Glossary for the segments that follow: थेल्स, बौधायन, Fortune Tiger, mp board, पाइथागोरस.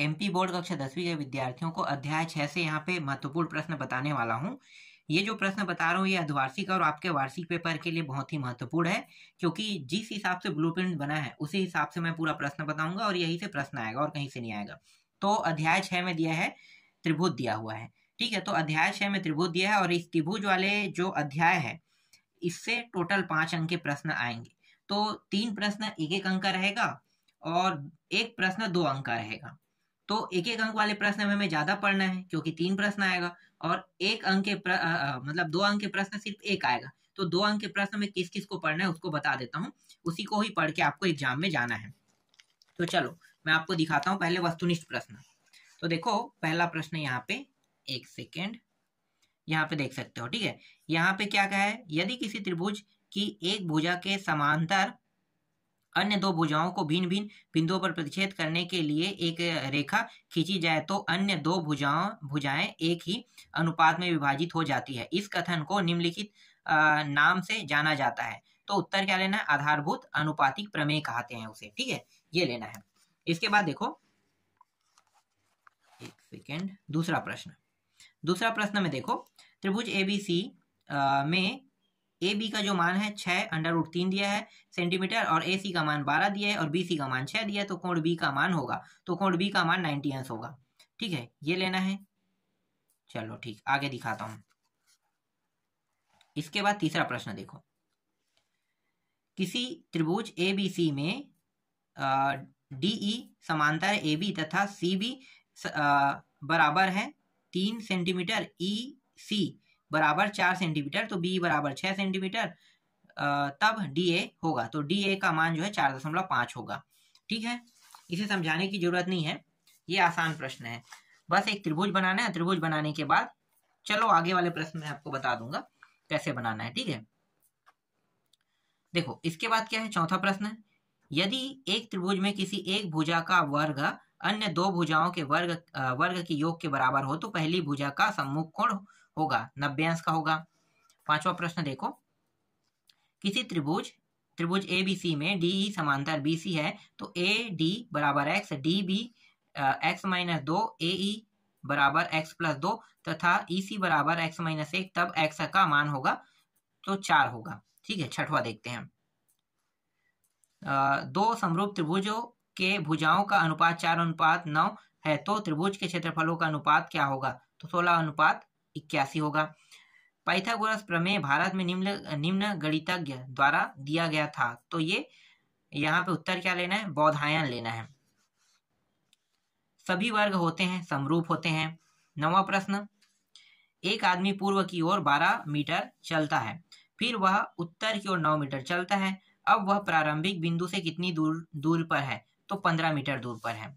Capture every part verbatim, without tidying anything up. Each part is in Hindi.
एमपी बोर्ड कक्षा दसवीं के विद्यार्थियों को अध्याय छह से यहाँ पे महत्वपूर्ण प्रश्न बताने वाला हूँ। ये जो प्रश्न बता रहा हूँ ये अर्धवार्षिक और आपके वार्षिक पेपर के लिए बहुत ही महत्वपूर्ण है, क्योंकि जिस हिसाब से ब्लूप्रिंट बना है उसी हिसाब से मैं पूरा प्रश्न बताऊंगा और यही से प्रश्न आएगा और कहीं से नहीं आएगा। तो अध्याय छह में दिया है त्रिभुज दिया हुआ है, ठीक है। तो अध्याय छह में त्रिभुज दिया है और इस त्रिभुज वाले जो अध्याय है इससे टोटल पांच अंक के प्रश्न आएंगे। तो तीन प्रश्न एक एक अंक का रहेगा और एक प्रश्न दो अंक का रहेगा। तो एक एक अंक वाले प्रश्न में हमें ज्यादा पढ़ना है क्योंकि तीन प्रश्न आएगा और एक अंक के मतलब दो अंक के प्रश्न सिर्फ एक आएगा। तो दो अंक के प्रश्न में किस किस को पढ़ना है उसको बता देता हूँ, उसी को ही पढ़ के आपको एग्जाम में जाना है। तो चलो मैं आपको दिखाता हूँ पहले वस्तुनिष्ठ प्रश्न। तो देखो पहला प्रश्न यहाँ पे, एक सेकेंड, यहाँ पे देख सकते हो, ठीक है। यहाँ पे क्या कहा है, यदि किसी त्रिभुज की एक भुजा के समांतर अन्य दो भुजाओं को भिन्न भिन्न बिंदुओं पर प्रतिच्छेद करने के लिए एक रेखा खींची जाए तो अन्य दो भुजाओं भुजाएं एक ही अनुपात में विभाजित हो जाती है। इस कथन को निम्नलिखित नाम से जाना जाता है। तो उत्तर क्या लेना है, आधारभूत अनुपातिक प्रमेय कहते हैं उसे, ठीक है, ये लेना है। इसके बाद देखो एक सेकेंड, दूसरा प्रश्न। दूसरा प्रश्न में देखो त्रिभुज एबीसी में ए बी का जो मान है छह अंडर रूट तीन दिया है सेंटीमीटर और ए सी का मान बारह दिया है और बी सी का मान छह दिया है। तो कोण बी का मान होगा, तो कोण बी का मान नाइन्टी अंश होगा, ठीक है, ये लेना है। चलो ठीक, आगे दिखाता हूं। इसके बाद तीसरा प्रश्न देखो, किसी त्रिभुज ए बी सी में डीई समांतर ए बी तथा सी बी बराबर है तीन सेंटीमीटर, ई सी बराबर चार सेंटीमीटर, तो बी बराबर छह सेंटीमीटर, तब डी ए होगा। तो डी ए का मान जो है चार दशमलव पांच होगा, ठीक है। इसे समझाने की जरूरत नहीं है, ये आसान प्रश्न है, बस एक त्रिभुज बनाना है। त्रिभुज बनाने के बाद चलो आगे वाले प्रश्न में आपको बता दूंगा कैसे बनाना है, ठीक है। देखो इसके बाद क्या है, चौथा प्रश्न, यदि एक त्रिभुज में किसी एक भुजा का वर्ग अन्य दो भुजाओं के वर्ग वर्ग के योग के बराबर हो तो पहली भुजा का सम्मुख कोण होगा नब्बे अंश का होगा। पांचवा प्रश्न देखो, किसी त्रिभुज त्रिभुज ए बी सी में डी ई समांतर बी सी है तो ए डी बराबर X, D B X minus दो, ए ई बराबर एक्स प्लस दो तथा ई सी बराबर एक्स माइनस एक, तब एक्स का मान होगा तो चार होगा, ठीक है। छठवा देखते हैं, आ, दो समरूप त्रिभुजों के भुजाओं का अनुपात चार अनुपात नौ है तो त्रिभुज के क्षेत्रफलों का अनुपात क्या होगा, तो सोलह अनुपात इक्यासी होगा। पाइथागोरस प्रमेय भारत में निम्न निम्न गणितज्ञ द्वारा दिया गया था। तो ये यहाँ पे उत्तर क्या लेना है, बौधायन लेना है। सभी वर्ग होते हैं, समरूप होते हैं। नवा प्रश्न, एक आदमी पूर्व की ओर बारह मीटर चलता है, फिर वह उत्तर की ओर नौ मीटर चलता है। अब वह प्रारंभिक बिंदु से कितनी दूर दूर पर है, तो पंद्रह मीटर दूर पर है।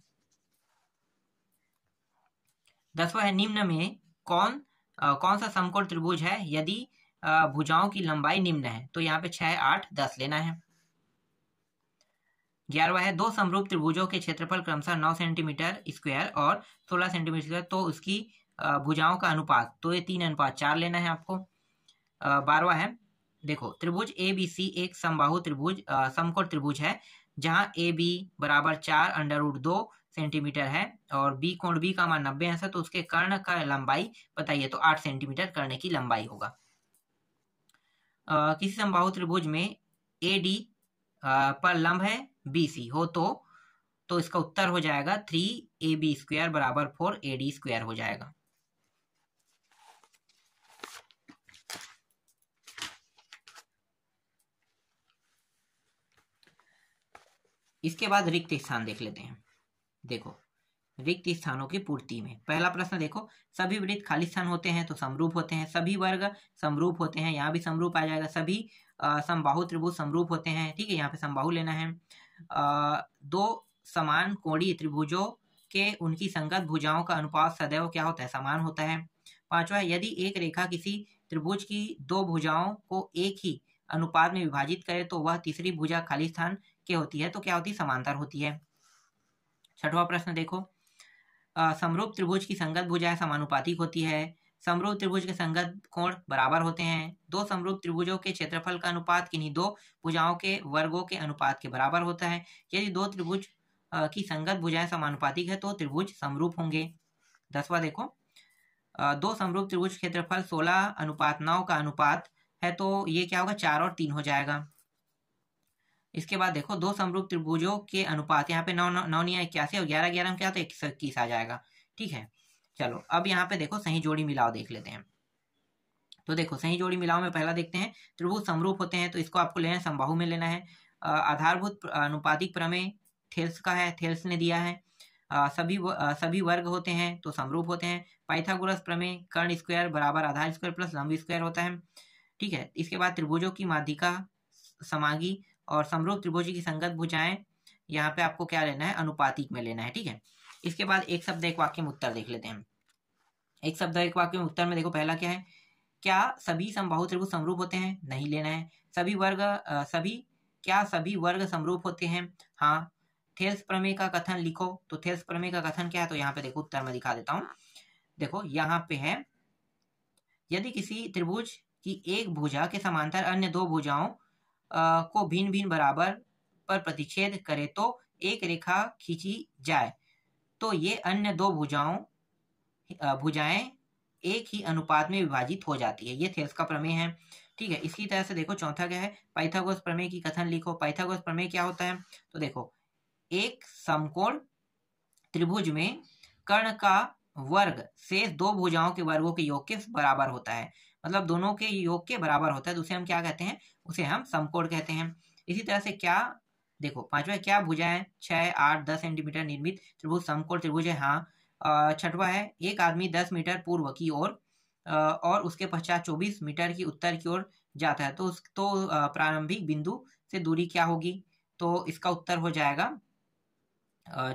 दसवां है, निम्न में कौन Uh, कौन सा समकोण त्रिभुज है यदि uh, भुजाओं की लंबाई निम्न है, तो यहाँ पे छह आठ दस लेना है। ग्यारहवा है, दो समरूप त्रिभुजों के क्षेत्रफल क्रमशः नौ सेंटीमीटर स्क्वायर और सोलह सेंटीमीटर स्क्वायर, तो उसकी uh, भुजाओं का अनुपात, तो ये तीन अनुपात चार लेना है आपको। uh, बारहवा है, देखो त्रिभुज ए बी सी एक समबाहु त्रिभुज uh, समकोण त्रिभुज है जहाँ ए बी बराबर चार अंडर रूट दो सेंटीमीटर है और बी कोण बी का मान नब्बे अंश है, तो उसके कर्ण का लंबाई बताइए, तो आठ सेंटीमीटर कर्ण की लंबाई होगा। आ, किसी समबाहु त्रिभुज में ए डी पर लंब है बी सी हो तो तो इसका उत्तर हो जाएगा थ्री ए बी स्क्वायर बराबर फोर ए डी स्क्वायर हो जाएगा। इसके बाद रिक्त स्थान देख लेते हैं। देखो रिक्त स्थानों की पूर्ति में पहला प्रश्न देखो, सभी वृत्त खाली स्थान होते हैं तो समरूप होते हैं। सभी वर्ग समरूप होते हैं, यहाँ भी समरूप आ जाएगा। सभी समबाहु त्रिभुज समरूप होते हैं, ठीक है, यहाँ पे समबाहु लेना है। आ, दो समान कोणीय त्रिभुजों के उनकी संगत भुजाओं का अनुपात सदैव क्या होता है, समान होता है। पांचवा, यदि एक रेखा किसी त्रिभुज की दो भुजाओं को एक ही अनुपात में विभाजित करे तो वह तीसरी भुजा खाली स्थान के होती है, तो क्या होती है, समांतर होती है। छठवां प्रश्न देखो, समरूप त्रिभुज की संगत भुजाएं समानुपातिक होती है। समरूप त्रिभुज के संगत कोण बराबर होते हैं। दो समरूप त्रिभुजों के क्षेत्रफल का अनुपात किन्हीं दो भुजाओं के वर्गों के अनुपात के बराबर होता है। यदि दो त्रिभुज की संगत भुजाएं समानुपातिक है तो त्रिभुज समरूप होंगे। दसवां देखो, दो समरूप त्रिभुज क्षेत्रफल सोलह अनुपात नौ का अनुपात है तो ये क्या होगा, चार और तीन हो जाएगा। इसके बाद देखो, दो समरूप त्रिभुजों के अनुपात, यहाँ पे नौ नौ नौ इक्यासी और ग्यारह ग्यारह में क्या तो इक्कीस आ जाएगा। ठीक है, चलो अब यहाँ पे देखो सही जोड़ी मिलाओ देख लेते हैं। तो देखो सही जोड़ी मिलाओ में पहला देखते हैं, त्रिभुज समरूप होते हैं तो इसको आपको लेना है, समबाहु में लेना है। आधारभूत अनुपातिक प्रमेय थेल्स का है, थेल्स ने दिया है। आ, सभी व, आ, सभी वर्ग होते हैं तो समरूप होते हैं। पाइथागोरस प्रमेय कर्ण स्क्वायर बराबर आधार स्क्वायर प्लस लंब स्क्वायर होता है। ठीक है, इसके बाद त्रिभुजों की माध्यिका समांगी और समरूप त्रिभुज की संगत भुजाएं, यहाँ पे आपको क्या लेना है, अनुपातिक में लेना है। ठीक है, इसके बाद एक शब्द एक वाक्य में उत्तर देख लेते हैं। एक शब्द एक वाक्य में उत्तर में देखो पहला क्या है, क्या सभी समबाहु त्रिभुज समरूप होते हैं, नहीं लेना है। सभी वर्ग आ, सभी क्या सभी वर्ग समरूप होते हैं, हाँ। थेल्स प्रमेय का कथन लिखो, तो थेल्स प्रमेय का कथन क्या है तो यहाँ पे देखो उत्तर में दिखा देता हूँ। देखो यहाँ पे है, यदि किसी त्रिभुज की एक भुजा के समांतर अन्य दो भुजाओं को भिन्न भिन्न बराबर पर प्रतिच्छेद करे तो एक रेखा खींची जाए तो ये अन्य दो भुजाओं भुजाएं एक ही अनुपात में विभाजित हो जाती है, ये थेल्स का प्रमेय है। ठीक है, इसी तरह से देखो चौथा क्या है, पाइथागोरस प्रमेय की कथन लिखो। पाइथागोरस प्रमेय क्या होता है तो देखो, एक समकोण त्रिभुज में कर्ण का वर्ग शेष दो भुजाओं के वर्गों के योग के बराबर होता है, मतलब दोनों के योग के बराबर होता है तो उसे हम क्या कहते हैं, उसे हम समकोण कहते हैं। इसी तरह से क्या देखो पांचवा, क्या भुजाएं छह आठ दस सेंटीमीटर निर्मित त्रिभुज समकोण त्रिभुज है, हाँ। छठवा है, एक आदमी दस मीटर पूर्व की ओर और, और उसके पश्चात चौबीस मीटर की उत्तर की ओर जाता है तो उस तो प्रारंभिक बिंदु से दूरी क्या होगी, तो इसका उत्तर हो जाएगा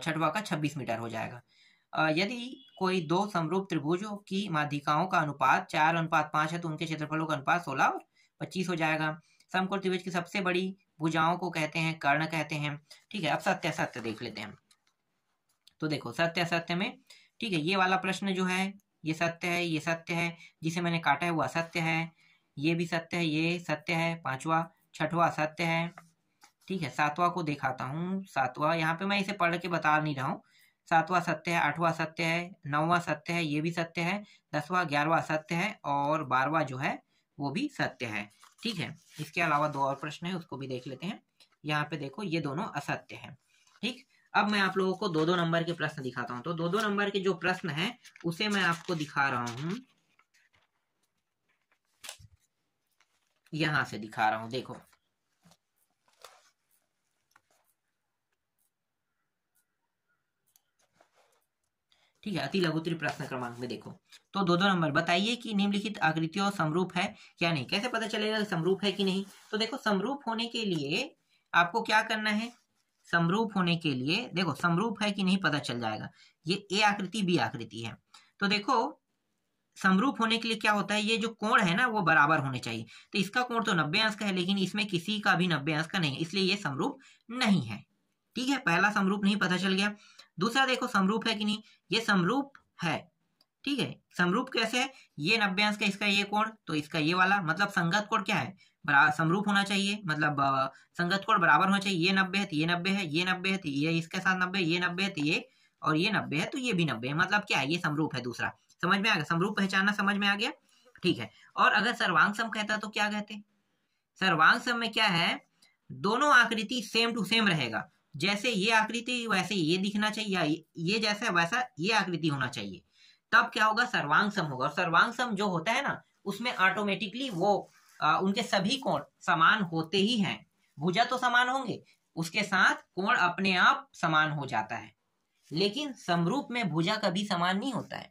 छठवा का छब्बीस मीटर हो जाएगा। यदि कोई दो समरूप त्रिभुजों की माध्यिकाओं का अनुपात चार अनुपात पांच है तो उनके क्षेत्रफलों का अनुपात सोलह और पच्चीस हो जाएगा। समकोण त्रिभुज की सबसे बड़ी भुजाओं को कहते हैं कर्ण कहते हैं। ठीक है, अब सत्य असत्य देख लेते हैं। तो देखो सत्य असत्य में, ठीक है, ये वाला प्रश्न जो है ये सत्य है, ये सत्य है, जिसे मैंने काटा है वो असत्य है, ये भी सत्य है, ये सत्य है। पांचवा छठवा असत्य है। ठीक है, सातवां को दिखाता हूँ। सातवां यहाँ पे मैं इसे पढ़ के बता नहीं रहा हूँ। सातवां सत्य है, आठवां सत्य है, नौवां सत्य है, ये भी सत्य है, दसवां ग्यारहवां सत्य है और बारहवां जो है वो भी सत्य है। ठीक है, इसके अलावा दो और प्रश्न है उसको भी देख लेते हैं। यहाँ पे देखो ये दोनों असत्य है। ठीक, अब मैं आप लोगों को दो दो नंबर के प्रश्न दिखाता हूँ। तो दो दो नंबर के जो प्रश्न है उसे मैं आपको दिखा रहा हूँ, यहाँ से दिखा रहा हूँ। देखो ठीक है, अति लघुत्तरीय प्रश्न क्रमांक में देखो तो दो दो नंबर, बताइए कि निम्नलिखित आकृतियों समरूप है या नहीं। कैसे पता चलेगा कि समरूप है कि नहीं, तो देखो समरूप होने के लिए आपको क्या करना है, समरूप होने के लिए देखो समरूप है कि नहीं पता चल जाएगा। ये ए आकृति बी आकृति है तो देखो समरूप होने के लिए क्या होता है, ये जो कोण है ना वो बराबर होने चाहिए। तो इसका कोण तो नब्बे अंश का है लेकिन इसमें किसी का भी नब्बे अंश का नहीं है, इसलिए ये समरूप नहीं है। ठीक है, पहला समरूप नहीं पता चल गया। दूसरा देखो समरूप है कि नहीं, ये समरूप है। ठीक है, समरूप कैसे है, ये नब्बे अंश का, इसका ये कोण तो इसका ये वाला, मतलब संगत कोण क्या है समरूप होना चाहिए, मतलब संगत कोण बराबर होना चाहिए। ये नब्बे है तो ये नब्बे है, ये नब्बे है तो ये इसके साथ नब्बे, ये नब्बे है तो ये और ये नब्बे है तो ये भी नब्बे है, मतलब क्या है ये समरूप है। दूसरा समझ में आ गया, समरूप पहचानना समझ में आ गया। ठीक है, और अगर सर्वांग सम कहता तो क्या कहते, सर्वांग सम में क्या है, दोनों आकृति सेम टू सेम रहेगा, जैसे ये आकृति वैसे ये दिखना चाहिए, ये जैसा वैसा ये आकृति होना चाहिए, तब क्या होगा सर्वांग सम होगा। और सर्वांग सम जो होता है ना उसमें ऑटोमेटिकली वो आ, उनके सभी कोण समान होते ही हैं, भुजा तो समान होंगे, उसके साथ कोण अपने आप समान हो जाता है। लेकिन समरूप में भुजा कभी समान नहीं होता है,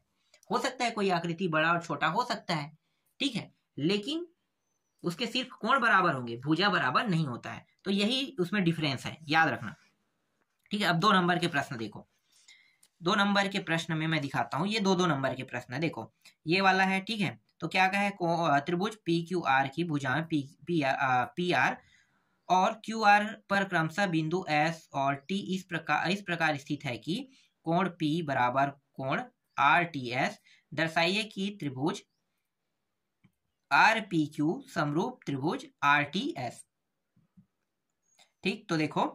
हो सकता है कोई आकृति बड़ा और छोटा हो सकता है, ठीक है, लेकिन उसके सिर्फ कोण बराबर होंगे, भुजा बराबर नहीं होता है। तो यही उसमें डिफरेंस है, याद रखना। ठीक है, अब दो नंबर के प्रश्न देखो। दो नंबर के प्रश्न में मैं दिखाता हूँ, ये दो दो नंबर के प्रश्न है। देखो ये वाला है, ठीक है, तो क्या कहा है, त्रिभुज पी क्यू आर की भुजाएं P P R, P R और क्यू आर पर क्रमशः बिंदु एस और टी इस प्रकार इस प्रकार स्थित है कि कोण पी बराबर कोण आर टी एस। दर्शाइए कि त्रिभुज आर पी क्यू समरूप त्रिभुज आर टी एस। ठीक, तो देखो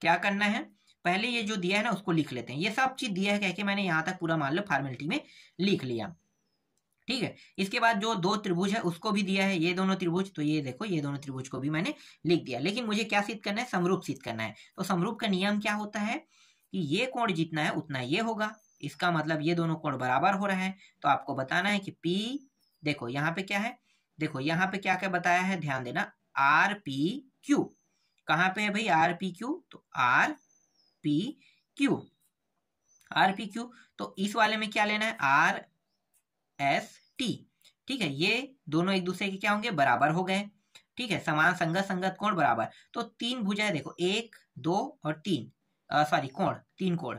क्या करना है, पहले ये जो दिया है ना उसको लिख लेते हैं। ये सब चीज दिया है कह के मैंने यहाँ तक पूरा मान लो फॉर्मेलिटी में लिख लिया, ठीक है। इसके बाद जो दो त्रिभुज है उसको भी दिया है, ये दोनों त्रिभुज, तो ये देखो ये दोनों त्रिभुज को भी मैंने लिख दिया। लेकिन मुझे क्या सिद्ध करना है, समरूप सिद्ध करना है। तो समरूप का नियम क्या होता है कि ये कोण जितना है उतना ये होगा, इसका मतलब ये दोनों कोण बराबर हो रहा है। तो आपको बताना है कि P, देखो यहाँ पे क्या है, देखो यहाँ पे क्या क्या बताया है, ध्यान देना, आर पी क्यू कहाँ पे है भाई, आर पी क्यू, तो R P Q, R P Q, तो इस वाले में क्या लेना है, आर एस टी, ठीक है। ये दोनों एक दूसरे के क्या होंगे, बराबर हो गए, ठीक है, समान संगत संगत कोण बराबर। तो तीन भुजाएं देखो, एक दो और तीन, सॉरी कोण, तीन कोण,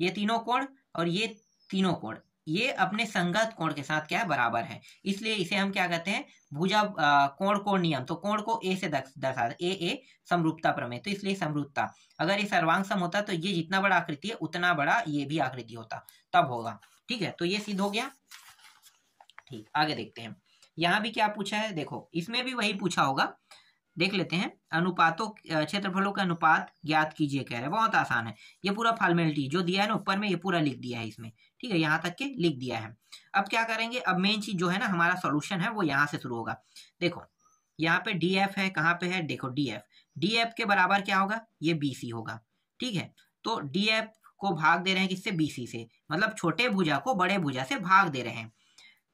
ये तीनों कोण और ये तीनों कोण ये अपने संगत कोण के साथ क्या है, बराबर है। इसलिए इसे हम क्या कहते हैं, भुजा कोण कोण नियम। तो कोण को ए से दर्शाता है, ए ए समरूपता प्रमेय, तो इसलिए समरूपता। अगर ये सर्वांग सम होता तो ये जितना बड़ा आकृति है उतना बड़ा ये भी आकृति होता, तब होगा, ठीक है। तो ये सिद्ध हो गया, ठीक। आगे देखते हैं, यहाँ भी क्या पूछा है, देखो इसमें भी वही पूछा होगा, देख लेते हैं। अनुपातों, क्षेत्रफलों के अनुपात ज्ञात कीजिए, कह रहे हैं, बहुत आसान है। ये पूरा फॉर्मेलिटी जो दिया है ना ऊपर में, ये पूरा लिख दिया है इसमें, ठीक है, यहाँ तक के लिख दिया है। अब क्या करेंगे, अब मेन चीज जो है ना हमारा सॉल्यूशन है वो यहाँ से शुरू होगा। देखो यहाँ पे डी एफ है, कहाँ पे है, देखो डी एफ, डी एफ के बराबर क्या होगा, ये बी सी होगा, ठीक है। तो डी एफ को भाग दे रहे हैं किससे, बी सी से, मतलब छोटे भुजा को बड़े भुजा से भाग दे रहे हैं।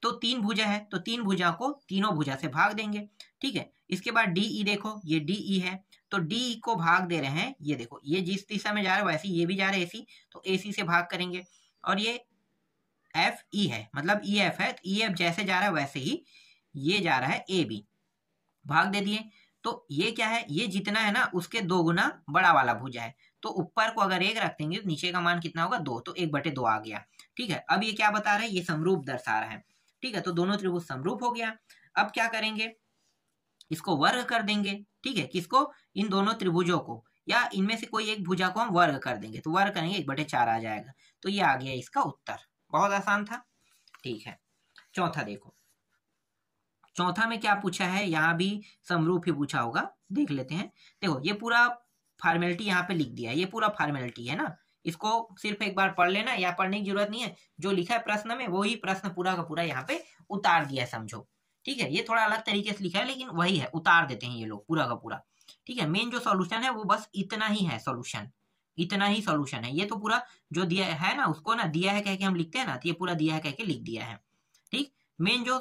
तो तीन भुजा है तो तीन भुजा को तीनों भुजा से भाग देंगे, ठीक है। इसके बाद डी ई देखो, ये डी ई है, तो डी ई को भाग दे रहे हैं, ये देखो ये जिस दिशा में जा रहा है वैसे ये भी जा रहा है एसी, तो एसी से भाग करेंगे। और ये एफ ई है, मतलब ई एफ है, तो ई एफ जैसे जा रहा है वैसे ही ये जा रहा है ए बी, भाग दे दिए। तो ये क्या है, ये जितना है ना उसके दो गुना बड़ा वाला भुजा है, तो ऊपर को अगर एक रख देंगे तो नीचे का मान कितना होगा, दो, तो एक बटे दो आ गया, ठीक है। अब ये क्या बता रहा है, ये समरूप दर्शा रहा है, ठीक है। तो दोनों त्रिभुज समरूप हो गया। अब क्या करेंगे, इसको वर्ग कर देंगे, ठीक है, किसको, इन दोनों त्रिभुजों को, या इनमें से कोई एक भुजा को हम वर्ग कर देंगे। तो वर्ग करेंगे, एक बटे चार आ जाएगा। तो ये आ गया इसका उत्तर, बहुत आसान था, ठीक है। चौथा देखो, चौथा में क्या पूछा है, यहाँ भी समरूप ही पूछा होगा, देख लेते हैं। देखो ये पूरा फॉर्मेलिटी यहाँ पे लिख दिया है, ये पूरा फॉर्मेलिटी है ना, इसको सिर्फ एक बार पढ़ लेना, या पढ़ने की जरूरत नहीं है, जो लिखा है प्रश्न में वही प्रश्न पूरा का पूरा यहाँ पे उतार दिया है, समझो, ठीक है। ये थोड़ा अलग तरीके से लिखा है लेकिन वही है, उतार देते हैं ये लोग पूरा का पूरा, ठीक है। मेन जो सॉल्यूशन है वो बस इतना ही है, सॉल्यूशन इतना ही सॉल्यूशन है। ये तो पूरा जो दिया है ना उसको ना दिया है कह के हम लिखते हैं ना, तो ये पूरा दिया है कह के लिख दिया है, ठीक। मेन जो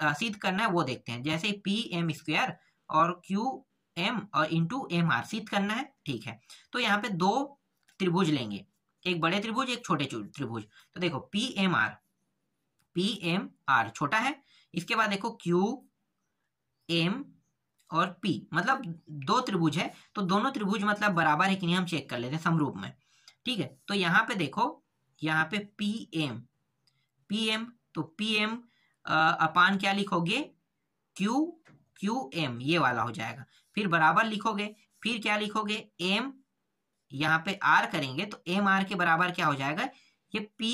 सिद्ध करना है वो देखते हैं, जैसे पी एम स्क्वायर और क्यू एम और इंटू एम आर सिद्ध करना है, ठीक है। तो यहाँ पे दो त्रिभुज लेंगे, एक बड़े त्रिभुज एक छोटे त्रिभुज। तो देखो P M R, P M R छोटा है, इसके बाद देखो क्यू एम और पी, मतलब दो त्रिभुज है तो दोनों त्रिभुज मतलब बराबर है कि नहीं हम चेक कर लेते हैं समरूप में, ठीक है। तो यहाँ पे देखो, यहाँ पे पी एम, पी एम, तो पी एम अपान क्या लिखोगे, क्यू क्यू एम, ये वाला हो जाएगा, फिर बराबर लिखोगे, फिर क्या लिखोगे, एम, यहाँ पे आर करेंगे तो एम आर के बराबर क्या हो जाएगा, ये पी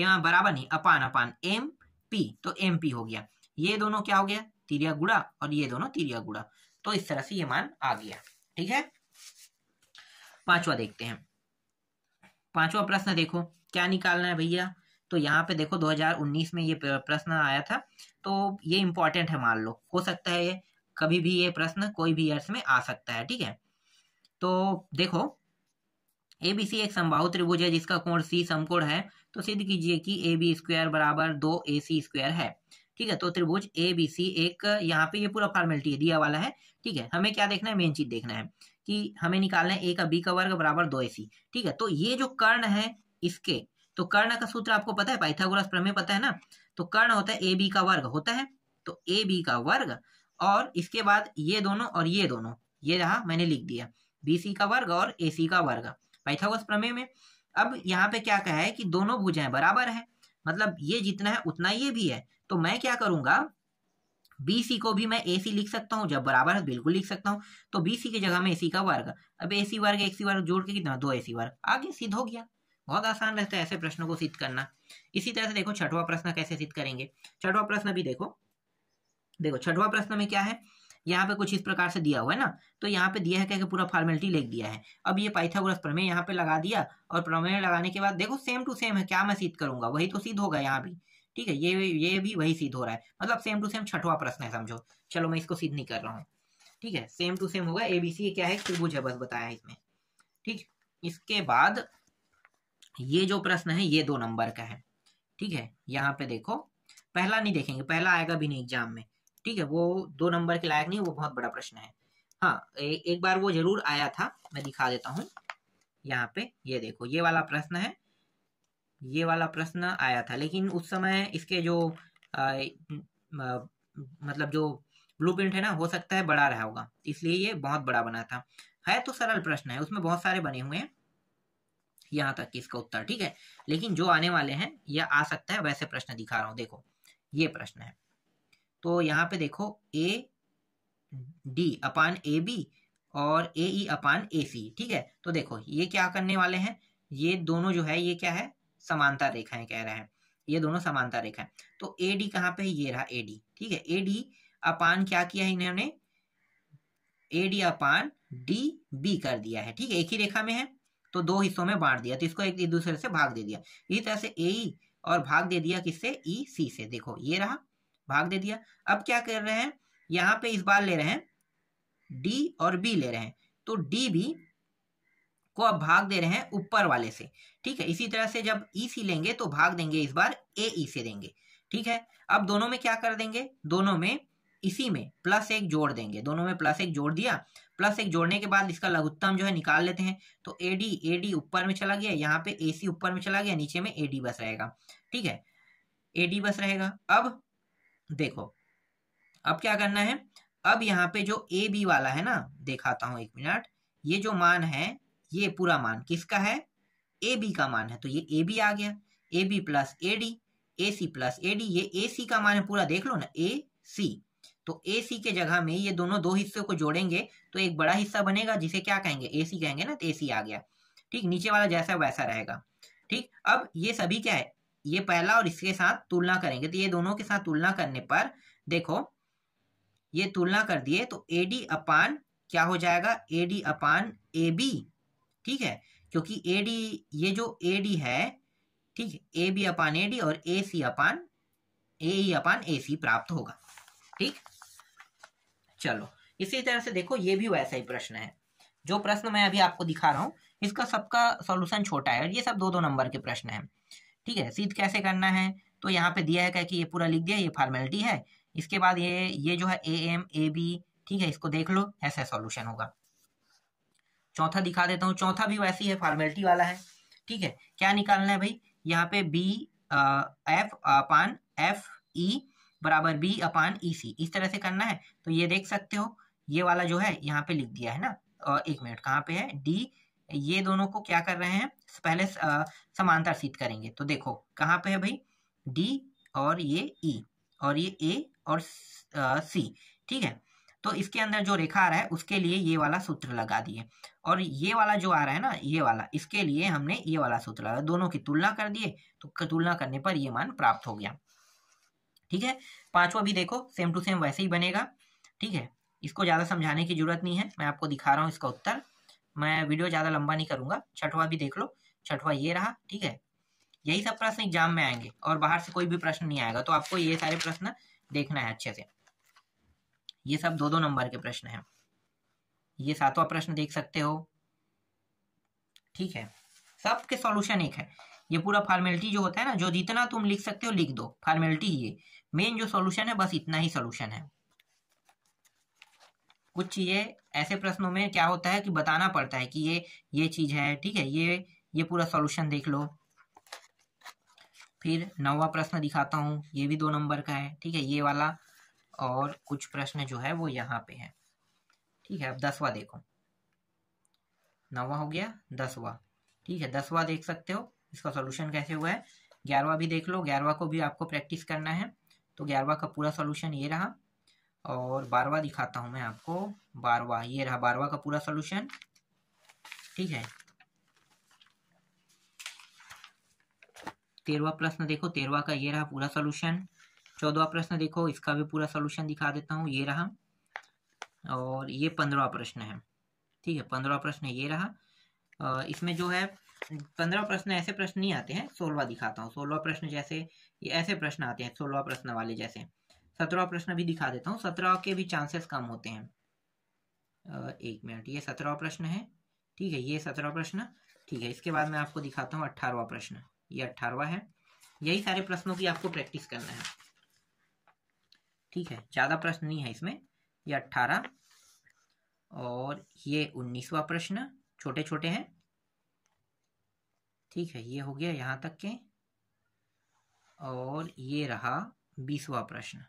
एम बराबर नहीं, अपान अपान एम पी, तो एम पी हो गया। ये दोनों क्या हो गया, तिरिया गुड़ा, और ये दोनों तिरिया गुड़ा। तो इस तरह से ये मान आ गया, ठीक है। पांचवा देखते हैं, पांचवा प्रश्न देखो क्या निकालना है भैया। तो यहाँ पे देखो दो हज़ार उन्नीस में ये प्रश्न आया था, तो ये इंपॉर्टेंट है, मान लो हो सकता है ये कभी भी ये प्रश्न कोई भी ईयर्स में आ सकता है, ठीक है। तो देखो एबीसी एक समबाहु त्रिभुज है जिसका कोण सी समकोण है, तो सिद्ध कीजिए कि ए बी स्क्वायर बराबर दो ए सी स्क्वायर है, ठीक है। तो त्रिभुज एबीसी एक, यहाँ पे ये पूरा फॉर्मेलिटी दिया वाला है, ठीक है। हमें क्या देखना है, मेन चीज देखना है कि हमें निकालना है ए का बी का वर्ग बराबर दो ए सी, ठीक है। तो ये जो कर्ण है इसके, तो कर्ण का सूत्र आपको पता है, पाइथागोरस प्रमेय पता है ना, तो कर्ण होता है ए बी का वर्ग होता है, तो ए बी का वर्ग, और इसके बाद ये दोनों और ये दोनों, ये रहा मैंने लिख दिया बीसी का वर्ग और एसी का वर्ग, पाइथागोरस प्रमेय में। अब यहाँ पे क्या कहा है कि दोनों भुजाएं बराबर है, मतलब ये जितना है उतना ये भी है। तो मैं क्या करूंगा, बीसी को भी मैं एसी लिख सकता हूँ, जब बराबर है बिल्कुल लिख सकता हूँ, तो बीसी की जगह में एसी का वर्ग, अब एसी वर्ग एसी वर्ग जोड़ के कितना, दो एसी वर्ग, आगे सिद्ध हो गया। बहुत आसान रहता है ऐसे प्रश्नों को सिद्ध करना। इसी तरह से देखो छठवां प्रश्न कैसे सिद्ध करेंगे, छठवां प्रश्न भी देखो, देखो छठवां प्रश्न में क्या है, यहाँ पे कुछ इस प्रकार से दिया हुआ है ना, तो यहाँ पे दिया है क्या कि पूरा फॉर्मेलिटी लिख दिया है। अब ये पाइथागोरस प्रमेय यहाँ पे लगा दिया, और प्रमेय लगाने के बाद देखो सेम टू सेम है, क्या मैं सिद्ध करूंगा वही तो सिद्ध होगा यहाँ भी, ठीक है, ये ये भी वही सिद्ध हो रहा है, मतलब सेम टू सेम छठवां प्रश्न है समझो। चलो मैं इसको सिद्ध नहीं कर रहा हूँ, ठीक है, सेम टू सेम होगा। एबीसी क्या है, त्रिभुज है, बस बताया इसमें, ठीक। इसके बाद ये जो प्रश्न है ये दो नंबर का है, ठीक है, यहाँ पे देखो पहला नहीं देखेंगे, पहला आएगा भी नहीं एग्जाम में, ठीक है, वो दो नंबर के लायक नहीं, वो बहुत बड़ा प्रश्न है। हाँ ए, एक बार वो जरूर आया था, मैं दिखा देता हूँ यहाँ पे, ये देखो ये वाला प्रश्न है, ये वाला प्रश्न आया था, लेकिन उस समय इसके जो आ, आ, मतलब जो ब्लूप्रिंट है ना, हो सकता है बड़ा रहा होगा, इसलिए ये बहुत बड़ा बना था। है तो सरल प्रश्न है, उसमें बहुत सारे बने हुए हैं यहाँ तक इसका उत्तर, ठीक है, लेकिन जो आने वाले हैं यह आ सकता है, वैसे प्रश्न दिखा रहा हूँ। देखो ये प्रश्न है, तो यहाँ पे देखो ए डी अपान ए बी और ए ई अपान ए सी, ठीक है, तो देखो ये क्या करने वाले हैं, ये दोनों जो है ये क्या है, समांतर रेखाएं कह रहे हैं, ये दोनों समांतर रेखा है। तो ए डी कहाँ पे है, ये रहा ए डी, ठीक है, ए डी अपान क्या किया है इन्होंने, A D upon D B कर दिया है, ठीक है, एक ही रेखा में है तो दो हिस्सों में बांट दिया, तो इसको एक दूसरे से भाग दे दिया। इसी तरह से ए ई और भाग दे दिया किससे, ई सी से, देखो ये रहा भाग दे दिया। अब क्या कर रहे हैं यहाँ पे, इस बार ले रहे हैं डी और बी ले रहे हैं, तो डी बी को अब भाग दे रहे हैं ऊपर वाले से, ठीक है। इसी तरह से जब ई सी लेंगे तो भाग देंगे इस बार ए ई से देंगे, ठीक है। अब दोनों में क्या कर देंगे, दोनों में इसी में प्लस एक जोड़ देंगे, दोनों में प्लस एक जोड़ दिया, प्लस एक जोड़ने के बाद इसका लघुत्तम जो है निकाल लेते हैं। तो ए डी ए डी ऊपर में चला गया, यहाँ पे ए सी ऊपर में चला गया, नीचे में ए डी बस रहेगा, ठीक है, ए डी बस रहेगा। अब देखो अब क्या करना है, अब यहाँ पे जो ए बी वाला है ना, दिखाता हूँ एक मिनट, ये जो मान है ये पूरा मान किसका है, ए बी का मान है, तो ये ए बी आ गया, A B plus A D, A C plus A D, ये ए सी का मान है पूरा, देख लो ना ए सी, तो ए सी के जगह में ये दोनों दो हिस्सों को जोड़ेंगे तो एक बड़ा हिस्सा बनेगा, जिसे क्या कहेंगे, ए सी कहेंगे ना, तो ए सी आ गया, ठीक, नीचे वाला जैसा वैसा रहेगा, ठीक। अब ये सभी क्या है, ये पहला और इसके साथ तुलना करेंगे, तो ये दोनों के साथ तुलना करने पर देखो ये तुलना कर दिए, तो ए डी अपान क्या हो जाएगा, ए डी अपान ए बी, ठीक है, क्योंकि ए डी ये जो ए डी है, ठीक है, A B upon A D और ए सी अपान ए ई अपान ए सी प्राप्त होगा, ठीक। चलो इसी तरह से देखो ये भी वैसा ही प्रश्न है, जो प्रश्न मैं अभी आपको दिखा रहा हूँ इसका सबका सॉल्यूशन छोटा है, और ये सब दो दो नंबर के प्रश्न हैं, ठीक है। सिद्ध कैसे करना है, तो यहाँ पे दिया है क्या कि ये पूरा लिख दिया, ये फॉर्मेलिटी है, इसके बाद ये ये जो है ए एम ए बी, ठीक है, इसको देख लो, ऐसा सॉल्यूशन होगा। चौथा दिखा देता हूँ, चौथा भी वैसी है, फॉर्मेलिटी वाला है, ठीक है। क्या निकालना है भाई, यहाँ पे B F upon F E बराबर बी अपान ई सी, इस तरह से करना है। तो ये देख सकते हो ये वाला जो है यहाँ पे लिख दिया है ना, और एक मिनट कहाँ पे है डी, ये दोनों को क्या कर रहे हैं, पहले समांतर सिद्ध करेंगे, तो देखो कहाँ पे है भाई डी और ये ई और ये ए और सी, ठीक है। तो इसके अंदर जो रेखा आ रहा है उसके लिए ये वाला सूत्र लगा दिए, और ये वाला जो आ रहा है ना ये वाला, इसके लिए हमने ये वाला सूत्र लगा, दोनों की तुलना कर दिए, तो तुलना करने पर ये मान प्राप्त हो गया, ठीक है। पांचवा भी देखो सेम टू सेम वैसे ही बनेगा, ठीक है, इसको ज़्यादा समझाने की जरूरत नहीं है, मैं आपको दिखा रहा हूँ इसका उत्तर, मैं वीडियो ज़्यादा लंबा नहीं करूँगा। छठवा भी देख लो, छठवा ये रहा, ठीक है, यही सब प्रश्न एग्जाम में आएंगे और बाहर से कोई भी प्रश्न नहीं आएगा, तो आपको ये सारे प्रश्न देखना है अच्छे से, ये सब दो दो नंबर के प्रश्न हैं। ये सातवां प्रश्न देख सकते हो, ठीक है, सबके सॉल्यूशन एक है, ये पूरा फॉर्मेलिटी जो होता है ना, जो जितना तुम लिख सकते हो लिख दो, फॉर्मेलिटी ये मेन जो सॉल्यूशन है, बस इतना ही सॉल्यूशन है। कुछ चीजें ऐसे प्रश्नों में क्या होता है कि बताना पड़ता है कि ये ये चीज है, ठीक है, ये ये पूरा सॉल्यूशन देख लो। फिर नौवां प्रश्न दिखाता हूँ, ये भी दो नंबर का है, ठीक है, ये वाला, और कुछ प्रश्न जो है वो यहाँ पे है, ठीक है। अब दसवां देखो, नौवां हो गया, दसवां, ठीक है, दसवां देख सकते हो, इसका सॉल्यूशन कैसे हुआ है। ग्यारहवां भी देख लो, ग्यारहवां को भी आपको प्रैक्टिस करना है, तो ग्यारहवां का पूरा सॉल्यूशन ये रहा, और बारहवां दिखाता हूँ मैं आपको, बारहवां ये रहा, बारहवां का पूरा सॉल्यूशन, ठीक है। तेरहवां प्रश्न देखो, तेरहवां का ये रहा पूरा सॉल्यूशन। चौदहवां प्रश्न देखो, इसका भी पूरा सॉल्यूशन दिखा देता हूँ, ये रहा, और ये पंद्रहवां प्रश्न है। ठीक है, पंद्रहवां प्रश्न ये रहा। इसमें जो है पंद्रह प्रश्न ऐसे प्रश्न नहीं आते हैं, सोलहवां दिखाता हूँ। सोलहवां प्रश्न जैसे ये ऐसे प्रश्न आते हैं, सोलहवां प्रश्न वाले जैसे। सत्रहवां प्रश्न भी दिखा देता हूँ, सत्रह के भी चांसेस कम होते हैं। एक मिनट, ये सत्रहवां प्रश्न है। ठीक है, ये सत्रहवां प्रश्न। ठीक है, इसके बाद मैं आपको दिखाता हूँ अट्ठारहवां प्रश्न। ये अट्ठारहवां है। यही सारे प्रश्नों की आपको प्रैक्टिस करना है। ठीक है, ज्यादा प्रश्न नहीं है इसमें। ये अट्ठारह और ये उन्नीसवां प्रश्न, छोटे छोटे हैं। ठीक है, ये हो गया यहाँ तक के। और ये रहा बीसवां प्रश्न।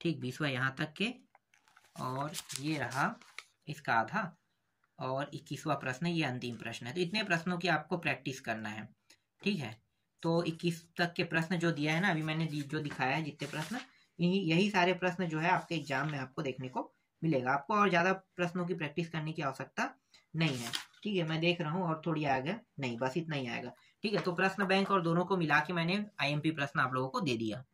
ठीक, बीसवां यहाँ तक के। और ये रहा इसका आधा। और इक्कीसवां प्रश्न, ये अंतिम प्रश्न है। तो इतने प्रश्नों की आपको प्रैक्टिस करना है। ठीक है, तो इक्कीस तक के प्रश्न जो दिया है ना, अभी मैंने जो दिखाया है जितने प्रश्न, यही सारे प्रश्न जो है आपके एग्जाम में आपको देखने को मिलेगा। आपको और ज्यादा प्रश्नों की प्रैक्टिस करने की आवश्यकता नहीं है। ठीक है, मैं देख रहा हूँ और थोड़ी आएगा, नहीं बस इतना ही आएगा। ठीक है, तो प्रश्न बैंक और दोनों को मिला के मैंने आई एम पी प्रश्न आप लोगों को दे दिया।